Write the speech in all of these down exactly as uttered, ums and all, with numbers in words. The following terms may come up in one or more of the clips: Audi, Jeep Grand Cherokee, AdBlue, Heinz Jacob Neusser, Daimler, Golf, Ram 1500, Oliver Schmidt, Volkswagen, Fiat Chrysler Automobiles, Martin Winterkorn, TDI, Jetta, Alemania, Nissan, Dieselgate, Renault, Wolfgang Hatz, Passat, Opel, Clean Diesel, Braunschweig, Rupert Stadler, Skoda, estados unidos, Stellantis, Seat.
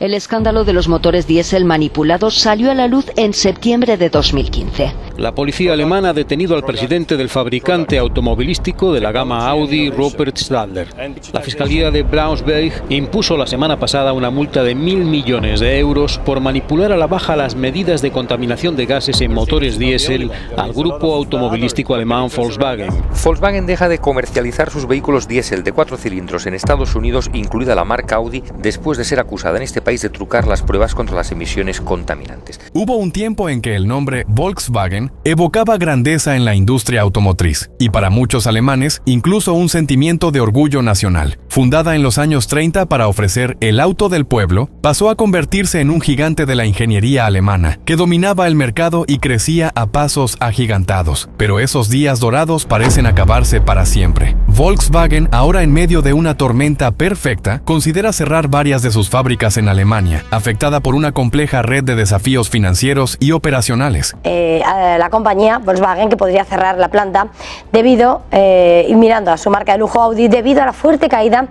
El escándalo de los motores diésel manipulados salió a la luz en septiembre de dos mil quince. La policía alemana ha detenido al presidente del fabricante automovilístico de la gama Audi, Rupert Stadler. La fiscalía de Braunschweig impuso la semana pasada una multa de mil millones de euros por manipular a la baja las medidas de contaminación de gases en motores diésel al grupo automovilístico alemán Volkswagen. Volkswagen deja de comercializar sus vehículos diésel de cuatro cilindros en Estados Unidos, incluida la marca Audi, después de ser acusada en este país de trucar las pruebas contra las emisiones contaminantes. Hubo un tiempo en que el nombre Volkswagen evocaba grandeza en la industria automotriz y para muchos alemanes incluso un sentimiento de orgullo nacional. Fundada en los años treinta para ofrecer el auto del pueblo, pasó a convertirse en un gigante de la ingeniería alemana que dominaba el mercado y crecía a pasos agigantados. Pero esos días dorados parecen acabarse para siempre. Volkswagen, ahora en medio de una tormenta perfecta, considera cerrar varias de sus fábricas en Alemania, afectada por una compleja red de desafíos financieros y operacionales. Eh, la compañía Volkswagen, que podría cerrar la planta debido, eh, y mirando a su marca de lujo Audi, debido a la fuerte caída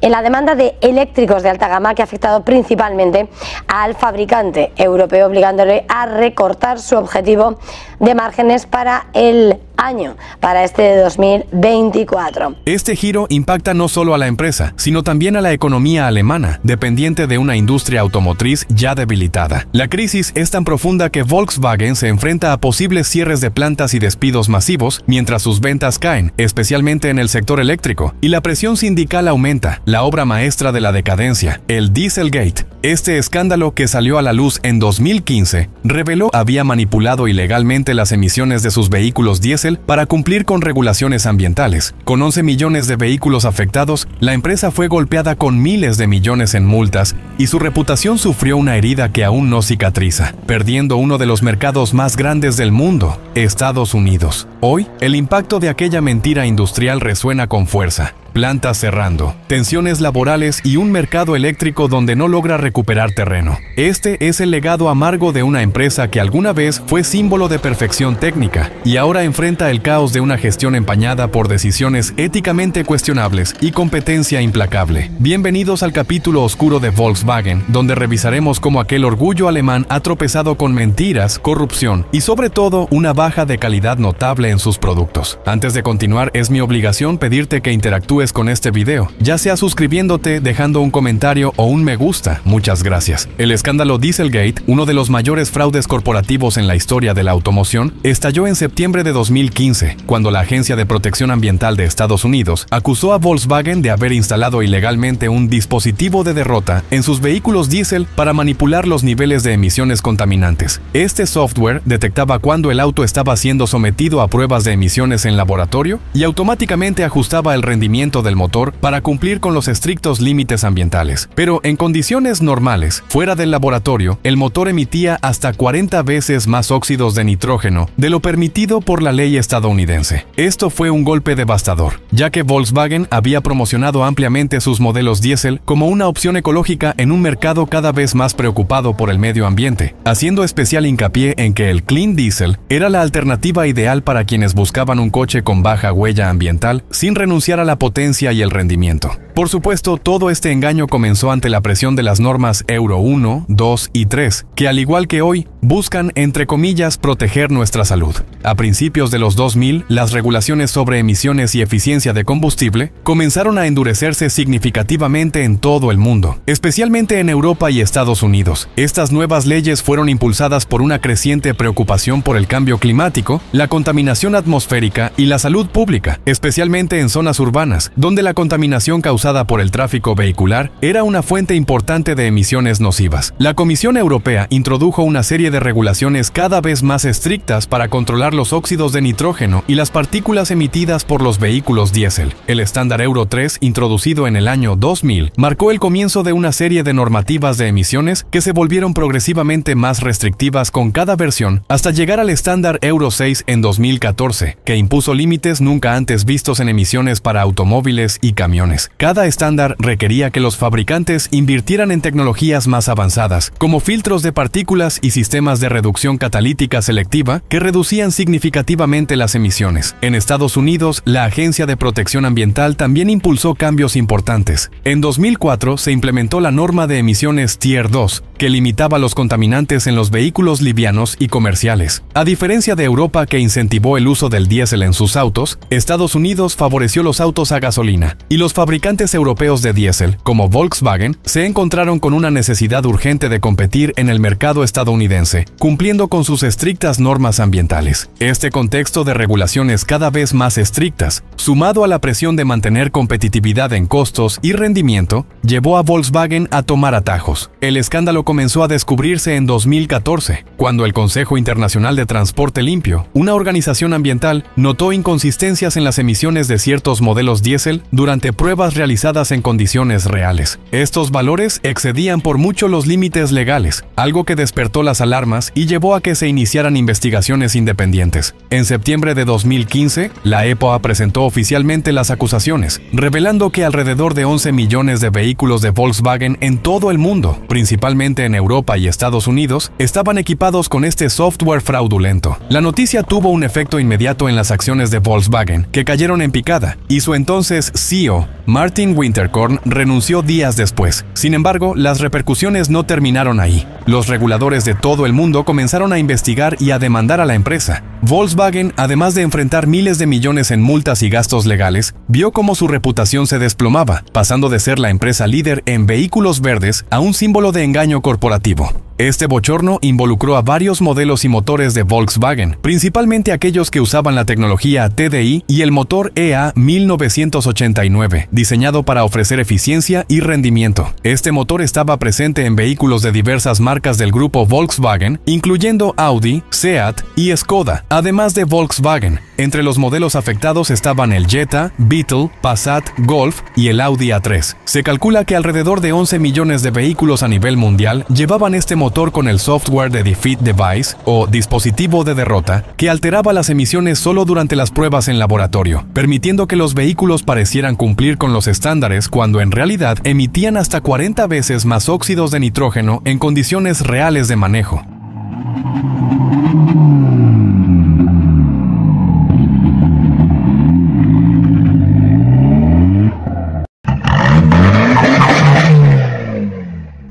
en la demanda de eléctricos de alta gama que ha afectado principalmente al fabricante europeo, obligándole a recortar su objetivo de márgenes para el año, para este dos mil veinticuatro. Este giro impacta no solo a la empresa, sino también a la economía alemana, dependiente de una industria automotriz ya debilitada. La crisis es tan profunda que Volkswagen se enfrenta a posibles cierres de plantas y despidos masivos, mientras sus ventas caen, especialmente en el sector eléctrico, y la presión sindical aumenta, la obra maestra de la decadencia, el Dieselgate. Este escándalo, que salió a la luz en dos mil quince, reveló que había manipulado ilegalmente las emisiones de sus vehículos diésel para cumplir con regulaciones ambientales. Con once millones de vehículos afectados, la empresa fue golpeada con miles de millones en multas y su reputación sufrió una herida que aún no cicatriza, perdiendo uno de los mercados más grandes del mundo, Estados Unidos. Hoy, el impacto de aquella mentira industrial resuena con fuerza. Plantas cerrando, tensiones laborales y un mercado eléctrico donde no logra recuperar terreno. Este es el legado amargo de una empresa que alguna vez fue símbolo de perfección técnica y ahora enfrenta el caos de una gestión empañada por decisiones éticamente cuestionables y competencia implacable. Bienvenidos al capítulo oscuro de Volkswagen, donde revisaremos cómo aquel orgullo alemán ha tropezado con mentiras, corrupción y sobre todo una baja de calidad notable en sus productos. Antes de continuar, es mi obligación pedirte que interactúes con este video, ya sea suscribiéndote, dejando un comentario o un me gusta. Muchas gracias. El escándalo Dieselgate, uno de los mayores fraudes corporativos en la historia de la automoción, estalló en septiembre de dos mil quince, cuando la Agencia de Protección Ambiental de Estados Unidos acusó a Volkswagen de haber instalado ilegalmente un dispositivo de derrota en sus vehículos diésel para manipular los niveles de emisiones contaminantes. Este software detectaba cuando el auto estaba siendo sometido a pruebas de emisiones en laboratorio y automáticamente ajustaba el rendimiento del motor para cumplir con los estrictos límites ambientales. Pero en condiciones normales, fuera del laboratorio, el motor emitía hasta cuarenta veces más óxidos de nitrógeno de lo permitido por la ley estadounidense. Esto fue un golpe devastador, ya que Volkswagen había promocionado ampliamente sus modelos diésel como una opción ecológica en un mercado cada vez más preocupado por el medio ambiente, haciendo especial hincapié en que el Clean Diesel era la alternativa ideal para quienes buscaban un coche con baja huella ambiental sin renunciar a la potencia y el rendimiento. Por supuesto, todo este engaño comenzó ante la presión de las normas Euro uno, dos y tres, que al igual que hoy, buscan, entre comillas, proteger nuestra salud. A principios de los dos mil, las regulaciones sobre emisiones y eficiencia de combustible comenzaron a endurecerse significativamente en todo el mundo, especialmente en Europa y Estados Unidos. Estas nuevas leyes fueron impulsadas por una creciente preocupación por el cambio climático, la contaminación atmosférica y la salud pública, especialmente en zonas urbanas, donde la contaminación causada por el tráfico vehicular era una fuente importante de emisiones nocivas. La Comisión Europea introdujo una serie de regulaciones cada vez más estrictas para controlar los óxidos de nitrógeno y las partículas emitidas por los vehículos diésel. El estándar Euro tres, introducido en el año dos mil, marcó el comienzo de una serie de normativas de emisiones que se volvieron progresivamente más restrictivas con cada versión, hasta llegar al estándar Euro seis en dos mil catorce, que impuso límites nunca antes vistos en emisiones para automóviles automóviles y camiones. Cada estándar requería que los fabricantes invirtieran en tecnologías más avanzadas, como filtros de partículas y sistemas de reducción catalítica selectiva que reducían significativamente las emisiones. En Estados Unidos, la Agencia de Protección Ambiental también impulsó cambios importantes. En dos mil cuatro se implementó la norma de emisiones Tier dos, que limitaba los contaminantes en los vehículos livianos y comerciales. A diferencia de Europa, que incentivó el uso del diésel en sus autos, Estados Unidos favoreció los autos a gasolina, y los fabricantes europeos de diésel, como Volkswagen, se encontraron con una necesidad urgente de competir en el mercado estadounidense, cumpliendo con sus estrictas normas ambientales. Este contexto de regulaciones cada vez más estrictas, sumado a la presión de mantener competitividad en costos y rendimiento, llevó a Volkswagen a tomar atajos. El escándalo comenzó a descubrirse en dos mil catorce, cuando el Consejo Internacional de Transporte Limpio, una organización ambiental, notó inconsistencias en las emisiones de ciertos modelos diésel durante pruebas realizadas en condiciones reales. Estos valores excedían por mucho los límites legales, algo que despertó las alarmas y llevó a que se iniciaran investigaciones independientes. En septiembre de dos mil quince, la E P O A presentó oficialmente las acusaciones, revelando que alrededor de once millones de vehículos de Volkswagen en todo el mundo, principalmente en Europa y Estados Unidos, estaban equipados con este software fraudulento. La noticia tuvo un efecto inmediato en las acciones de Volkswagen, que cayeron en picada, y su entonces C E O, Martin Winterkorn, renunció días después. Sin embargo, las repercusiones no terminaron ahí. Los reguladores de todo el mundo comenzaron a investigar y a demandar a la empresa. Volkswagen, además de enfrentar miles de millones en multas y gastos legales, vio cómo su reputación se desplomaba, pasando de ser la empresa líder en vehículos verdes a un símbolo de engaño corporativo. Este bochorno involucró a varios modelos y motores de Volkswagen, principalmente aquellos que usaban la tecnología T D I y el motor E A mil novecientos ochenta y nueve, diseñado para ofrecer eficiencia y rendimiento. Este motor estaba presente en vehículos de diversas marcas del grupo Volkswagen, incluyendo Audi, Seat y Skoda, además de Volkswagen. Entre los modelos afectados estaban el Jetta, Beetle, Passat, Golf y el Audi A tres. Se calcula que alrededor de once millones de vehículos a nivel mundial llevaban este motor con el software de Defeat Device, o dispositivo de derrota, que alteraba las emisiones solo durante las pruebas en laboratorio, permitiendo que los vehículos parecieran cumplir con los estándares cuando en realidad emitían hasta cuarenta veces más óxidos de nitrógeno en condiciones reales de manejo.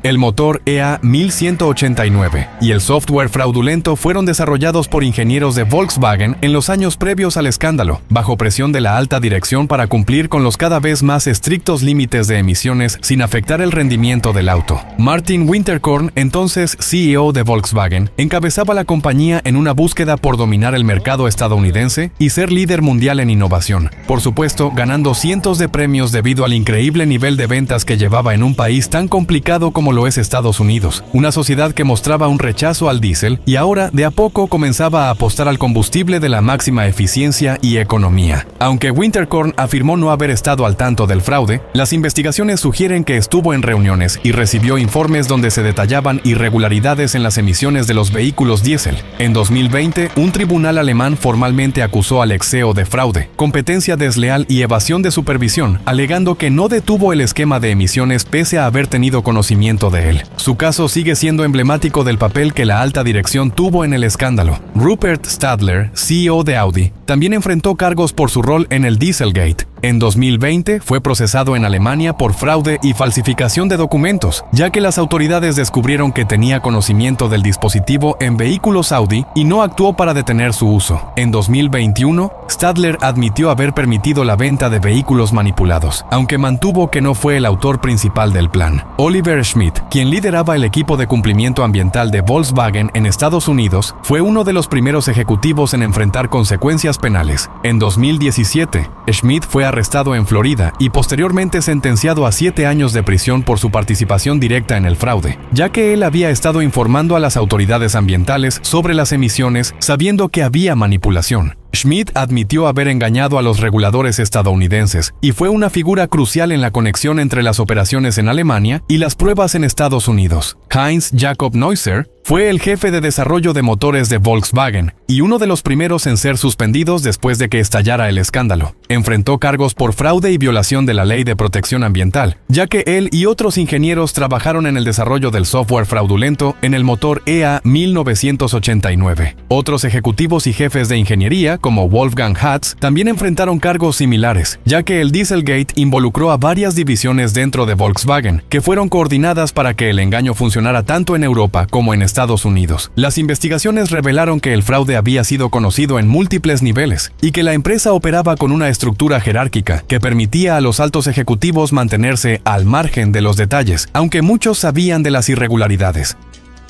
El motor E A mil ciento ochenta y nueve y el software fraudulento fueron desarrollados por ingenieros de Volkswagen en los años previos al escándalo, bajo presión de la alta dirección para cumplir con los cada vez más estrictos límites de emisiones sin afectar el rendimiento del auto. Martin Winterkorn, entonces C E O de Volkswagen, encabezaba la compañía en una búsqueda por dominar el mercado estadounidense y ser líder mundial en innovación, por supuesto ganando cientos de premios debido al increíble nivel de ventas que llevaba en un país tan complicado como lo es Estados Unidos, una sociedad que mostraba un rechazo al diésel y ahora de a poco comenzaba a apostar al combustible de la máxima eficiencia y economía. Aunque Winterkorn afirmó no haber estado al tanto del fraude, las investigaciones sugieren que estuvo en reuniones y recibió informes donde se detallaban irregularidades en las emisiones de los vehículos diésel. En dos mil veinte, un tribunal alemán formalmente acusó al ex C E O de fraude, competencia desleal y evasión de supervisión, alegando que no detuvo el esquema de emisiones pese a haber tenido conocimiento de él. Su caso sigue siendo emblemático del papel que la alta dirección tuvo en el escándalo. Rupert Stadler, C E O de Audi, también enfrentó cargos por su rol en el Dieselgate. En dos mil veinte fue procesado en Alemania por fraude y falsificación de documentos, ya que las autoridades descubrieron que tenía conocimiento del dispositivo en vehículos Audi y no actuó para detener su uso. En dos mil veintiuno, Stadler admitió haber permitido la venta de vehículos manipulados, aunque mantuvo que no fue el autor principal del plan. Oliver Schmidt, quien lideraba el equipo de cumplimiento ambiental de Volkswagen en Estados Unidos, fue uno de los primeros ejecutivos en enfrentar consecuencias penales. En dos mil diecisiete, Schmidt fue arrestado en Florida y posteriormente sentenciado a siete años de prisión por su participación directa en el fraude, ya que él había estado informando a las autoridades ambientales sobre las emisiones sabiendo que había manipulación. Schmidt admitió haber engañado a los reguladores estadounidenses y fue una figura crucial en la conexión entre las operaciones en Alemania y las pruebas en Estados Unidos. Heinz Jacob Neusser fue el jefe de desarrollo de motores de Volkswagen y uno de los primeros en ser suspendidos después de que estallara el escándalo. Enfrentó cargos por fraude y violación de la Ley de Protección Ambiental, ya que él y otros ingenieros trabajaron en el desarrollo del software fraudulento en el motor E A mil novecientos ochenta y nueve. Otros ejecutivos y jefes de ingeniería, como Wolfgang Hatz, también enfrentaron cargos similares, ya que el Dieselgate involucró a varias divisiones dentro de Volkswagen, que fueron coordinadas para que el engaño funcionara tanto en Europa como en Estados Unidos. Estados Unidos. Las investigaciones revelaron que el fraude había sido conocido en múltiples niveles y que la empresa operaba con una estructura jerárquica que permitía a los altos ejecutivos mantenerse al margen de los detalles, aunque muchos sabían de las irregularidades.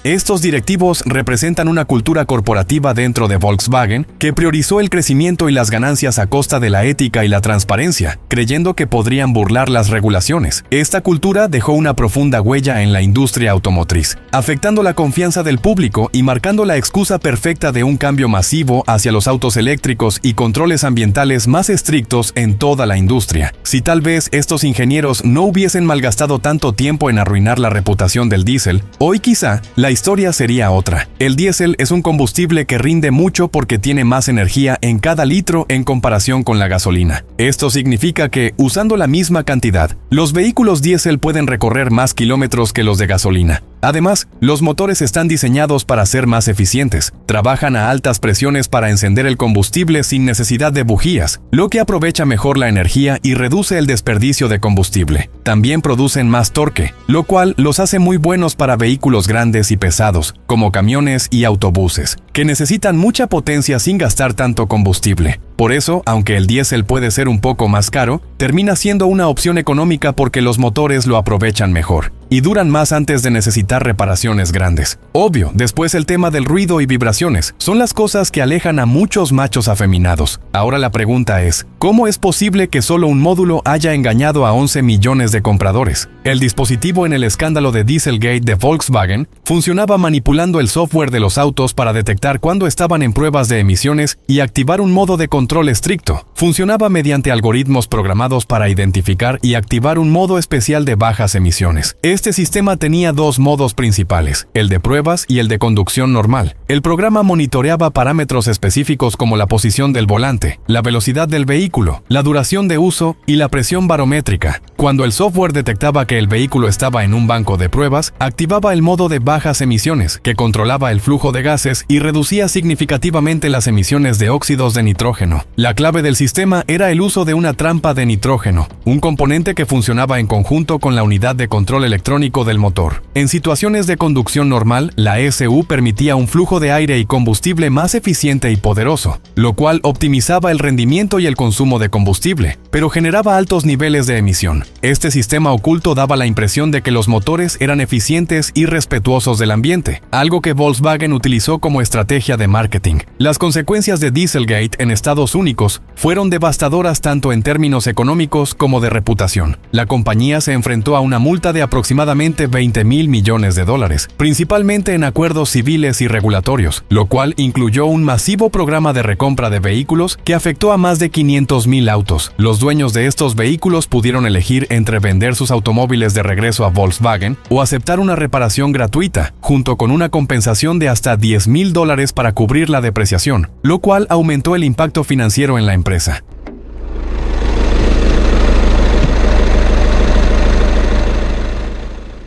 Estos directivos representan una cultura corporativa dentro de Volkswagen que priorizó el crecimiento y las ganancias a costa de la ética y la transparencia, creyendo que podrían burlar las regulaciones. Esta cultura dejó una profunda huella en la industria automotriz, afectando la confianza del público y marcando la excusa perfecta de un cambio masivo hacia los autos eléctricos y controles ambientales más estrictos en toda la industria. Si tal vez estos ingenieros no hubiesen malgastado tanto tiempo en arruinar la reputación del diésel, hoy quizá la La historia sería otra. El diésel es un combustible que rinde mucho porque tiene más energía en cada litro en comparación con la gasolina. Esto significa que, usando la misma cantidad, los vehículos diésel pueden recorrer más kilómetros que los de gasolina. Además, los motores están diseñados para ser más eficientes. Trabajan a altas presiones para encender el combustible sin necesidad de bujías, lo que aprovecha mejor la energía y reduce el desperdicio de combustible. También producen más torque, lo cual los hace muy buenos para vehículos grandes y pesados, como camiones y autobuses, que necesitan mucha potencia sin gastar tanto combustible. Por eso, aunque el diésel puede ser un poco más caro, termina siendo una opción económica porque los motores lo aprovechan mejor y duran más antes de necesitar reparaciones grandes. Obvio, después el tema del ruido y vibraciones son las cosas que alejan a muchos machos afeminados. Ahora la pregunta es, ¿cómo es posible que solo un módulo haya engañado a once millones de compradores? El dispositivo en el escándalo de Dieselgate de Volkswagen funcionaba manipulando el software de los autos para detectar cuándo estaban en pruebas de emisiones y activar un modo de control Control estricto. Funcionaba mediante algoritmos programados para identificar y activar un modo especial de bajas emisiones. Este sistema tenía dos modos principales, el de pruebas y el de conducción normal. El programa monitoreaba parámetros específicos como la posición del volante, la velocidad del vehículo, la duración de uso y la presión barométrica. Cuando el software detectaba que el vehículo estaba en un banco de pruebas, activaba el modo de bajas emisiones, que controlaba el flujo de gases y reducía significativamente las emisiones de óxidos de nitrógeno. La clave del sistema era el uso de una trampa de nitrógeno, un componente que funcionaba en conjunto con la unidad de control electrónico del motor. En situaciones de conducción normal, la S U permitía un flujo de aire y combustible más eficiente y poderoso, lo cual optimizaba el rendimiento y el consumo de combustible, pero generaba altos niveles de emisión. Este sistema oculto daba la impresión de que los motores eran eficientes y respetuosos del ambiente, algo que Volkswagen utilizó como estrategia de marketing. Las consecuencias de Dieselgate en Estados Unidos únicos fueron devastadoras tanto en términos económicos como de reputación. La compañía se enfrentó a una multa de aproximadamente veinte mil millones de dólares, principalmente en acuerdos civiles y regulatorios, lo cual incluyó un masivo programa de recompra de vehículos que afectó a más de quinientos mil autos. Los dueños de estos vehículos pudieron elegir entre vender sus automóviles de regreso a Volkswagen o aceptar una reparación gratuita, junto con una compensación de hasta diez mil dólares para cubrir la depreciación, lo cual aumentó el impacto financiero financiero en la empresa.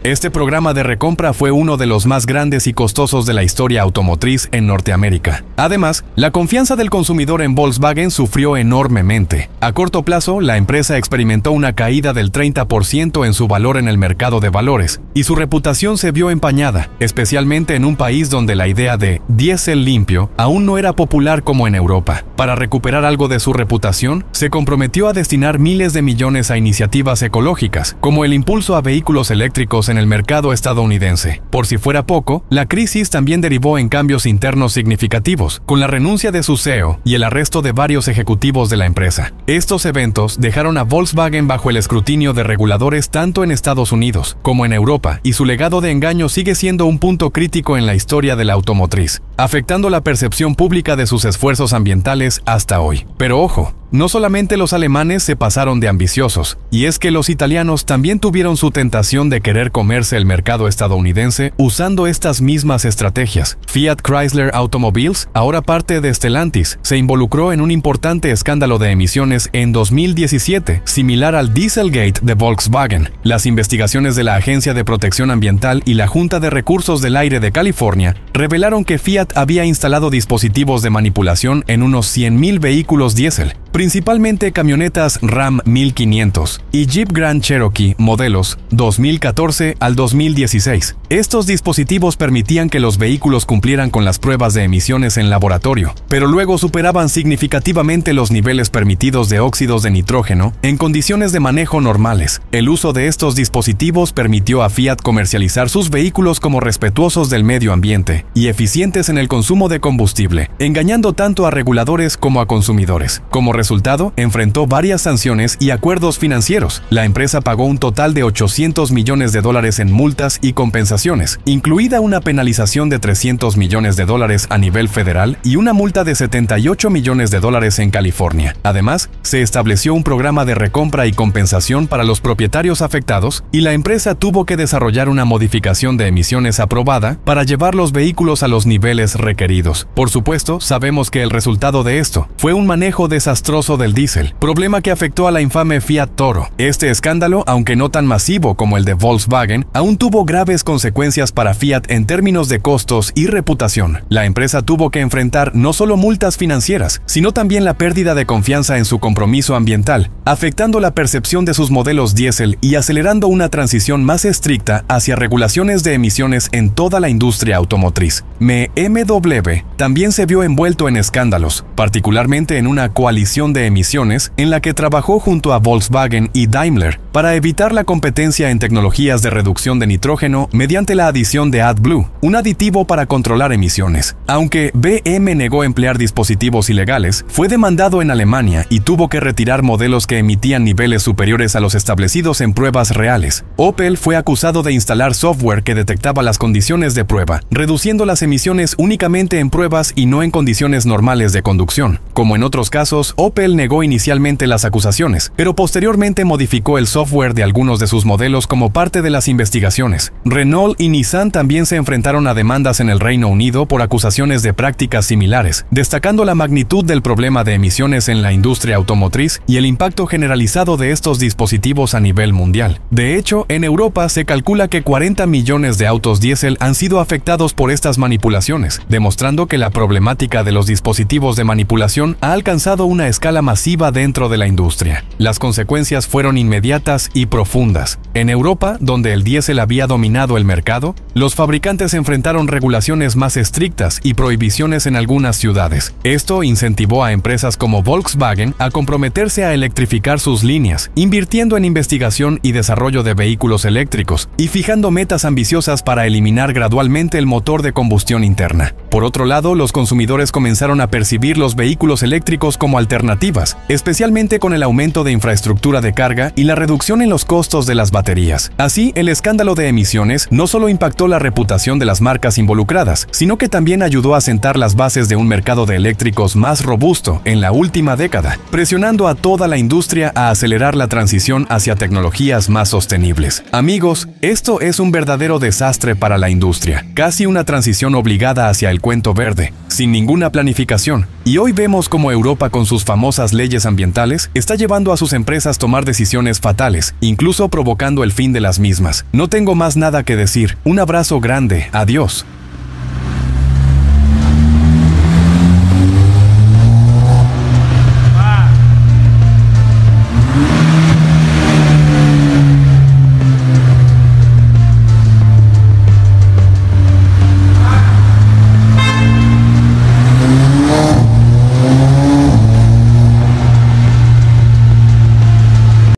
Este programa de recompra fue uno de los más grandes y costosos de la historia automotriz en Norteamérica. Además, la confianza del consumidor en Volkswagen sufrió enormemente. A corto plazo, la empresa experimentó una caída del treinta por ciento en su valor en el mercado de valores, y su reputación se vio empañada, especialmente en un país donde la idea de diésel limpio aún no era popular como en Europa. Para recuperar algo de su reputación, se comprometió a destinar miles de millones a iniciativas ecológicas, como el impulso a vehículos eléctricos en el mercado estadounidense. Por si fuera poco, la crisis también derivó en cambios internos significativos, con la renuncia de su C E O y el arresto de varios ejecutivos de la empresa. Estos eventos dejaron a Volkswagen bajo el escrutinio de reguladores tanto en Estados Unidos como en Europa, y su legado de engaño sigue siendo un punto crítico en la historia de la automotriz, afectando la percepción pública de sus esfuerzos ambientales hasta hoy. Pero ojo, no solamente los alemanes se pasaron de ambiciosos, y es que los italianos también tuvieron su tentación de querer comerse el mercado estadounidense usando estas mismas estrategias. Fiat Chrysler Automobiles, ahora parte de Stellantis, se involucró en un importante escándalo de emisiones en dos mil diecisiete, similar al Dieselgate de Volkswagen. Las investigaciones de la Agencia de Protección Ambiental y la Junta de Recursos del Aire de California revelaron que Fiat había instalado dispositivos de manipulación en unos cien mil vehículos diésel, principalmente camionetas Ram mil quinientos y Jeep Grand Cherokee modelos dos mil catorce al dos mil dieciséis. Estos dispositivos permitían que los vehículos cumplieran con las pruebas de emisiones en laboratorio, pero luego superaban significativamente los niveles permitidos de óxidos de nitrógeno en condiciones de manejo normales. El uso de estos dispositivos permitió a Fiat comercializar sus vehículos como respetuosos del medio ambiente y eficientes en el consumo de combustible, engañando tanto a reguladores como a consumidores. Como resultado, resultado, enfrentó varias sanciones y acuerdos financieros. La empresa pagó un total de ochocientos millones de dólares en multas y compensaciones, incluida una penalización de trescientos millones de dólares a nivel federal y una multa de setenta y ocho millones de dólares en California. Además, se estableció un programa de recompra y compensación para los propietarios afectados, y la empresa tuvo que desarrollar una modificación de emisiones aprobada para llevar los vehículos a los niveles requeridos. Por supuesto, sabemos que el resultado de esto fue un manejo desastroso del diésel, problema que afectó a la infame Fiat Toro. Este escándalo, aunque no tan masivo como el de Volkswagen, aún tuvo graves consecuencias para Fiat en términos de costos y reputación. La empresa tuvo que enfrentar no solo multas financieras, sino también la pérdida de confianza en su compromiso ambiental, afectando la percepción de sus modelos diésel y acelerando una transición más estricta hacia regulaciones de emisiones en toda la industria automotriz. M W también se vio envuelto en escándalos, particularmente en una coalición de emisiones en la que trabajó junto a Volkswagen y Daimler para evitar la competencia en tecnologías de reducción de nitrógeno mediante la adición de AdBlue, un aditivo para controlar emisiones. Aunque B M negó emplear dispositivos ilegales, fue demandado en Alemania y tuvo que retirar modelos que emitían niveles superiores a los establecidos en pruebas reales. Opel fue acusado de instalar software que detectaba las condiciones de prueba, reduciendo las emisiones únicamente en pruebas y no en condiciones normales de conducción. Como en otros casos, Opel Opel negó inicialmente las acusaciones, pero posteriormente modificó el software de algunos de sus modelos como parte de las investigaciones. Renault y Nissan también se enfrentaron a demandas en el Reino Unido por acusaciones de prácticas similares, destacando la magnitud del problema de emisiones en la industria automotriz y el impacto generalizado de estos dispositivos a nivel mundial. De hecho, en Europa se calcula que cuarenta millones de autos diésel han sido afectados por estas manipulaciones, demostrando que la problemática de los dispositivos de manipulación ha alcanzado una escala escala masiva dentro de la industria. Las consecuencias fueron inmediatas y profundas. En Europa, donde el diésel había dominado el mercado, los fabricantes enfrentaron regulaciones más estrictas y prohibiciones en algunas ciudades. Esto incentivó a empresas como Volkswagen a comprometerse a electrificar sus líneas, invirtiendo en investigación y desarrollo de vehículos eléctricos y fijando metas ambiciosas para eliminar gradualmente el motor de combustión interna. Por otro lado, los consumidores comenzaron a percibir los vehículos eléctricos como alternativas, especialmente con el aumento de infraestructura de carga y la reducción en los costos de las baterías. Así, el escándalo de emisiones no solo impactó la reputación de las marcas involucradas, sino que también ayudó a sentar las bases de un mercado de eléctricos más robusto en la última década, presionando a toda la industria a acelerar la transición hacia tecnologías más sostenibles. Amigos, esto es un verdadero desastre para la industria, casi una transición obligada hacia el cuento verde, sin ninguna planificación. Y hoy vemos cómo Europa, con sus famosas leyes ambientales, está llevando a sus empresas a tomar decisiones fatales, incluso provocando el fin de las mismas. No tengo más nada que decir. Un abrazo grande. Adiós.